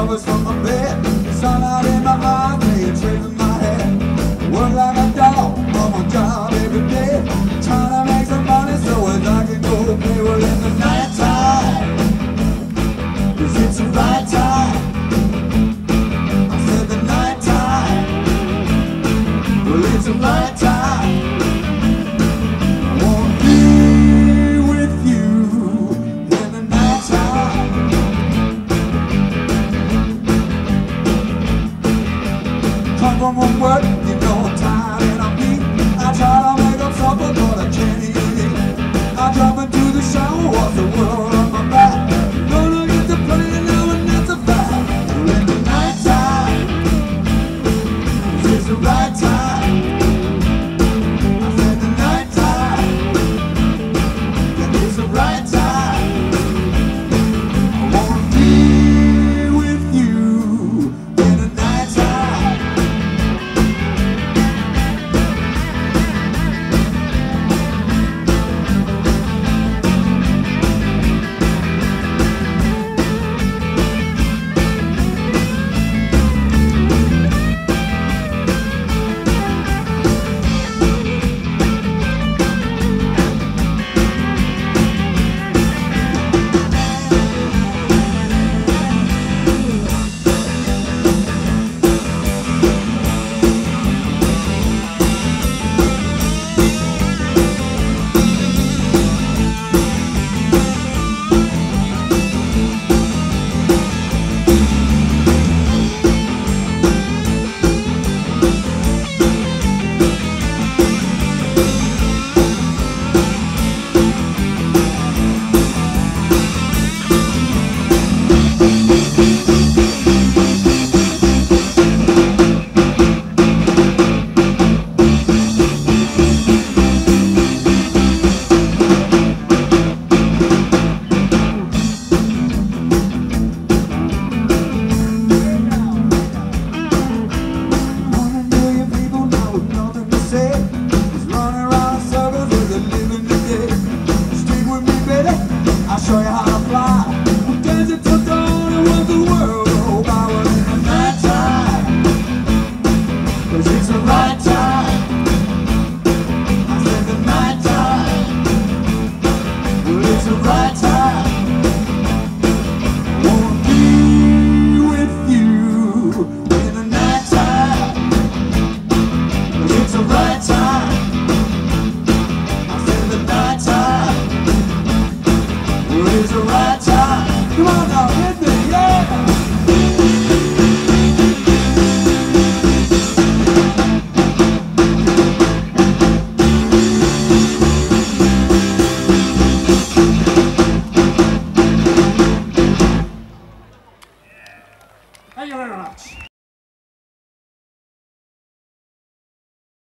covers from my bed, sunlight in my eyes, playing tricks in my head. Work like a dog on my job every day, trying to make some money so as I can go to play. Well, in the night time, 'cause it's the right time. I said the night time, well, it's the right time. Come from work, you know time and I'm beat. I try to make up supper, but I can't eat it. I drop into the shower, watch the world on my back. Gonna get to playing now and that's a fact. When the night time, it's the right time. It's the right time.